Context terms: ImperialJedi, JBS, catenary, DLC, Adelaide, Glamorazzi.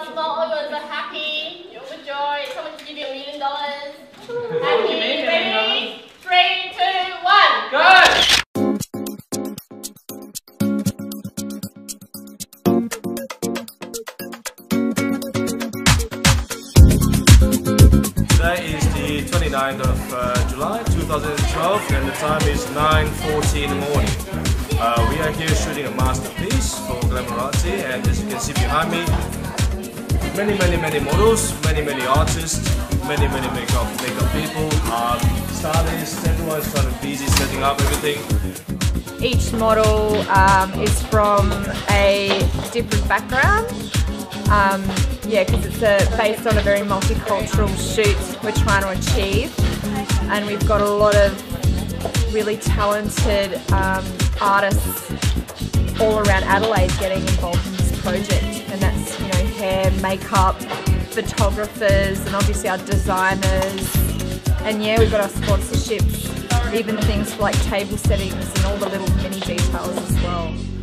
cards, not over, but happy, overjoyed. Someone should give you $1 million. Happy, ready? 3, 2, 1, go! Today is the 29th of July 2012 and the time is 9:40 in the morning. We are here shooting a masterpiece for Glamorazzi, and as you can see behind me, many models, many artists, many makeup people, stylists, everyone's kind of busy setting up everything. Each model is from a different background, yeah, because it's based on a very multicultural shoot we're trying to achieve, and we've got a lot of really talented artists all around Adelaide getting involved in this project, and that's, you know, hair, makeup, photographers, and obviously our designers, and yeah, we've got our sponsorships, even things like table settings and all the little mini details as well.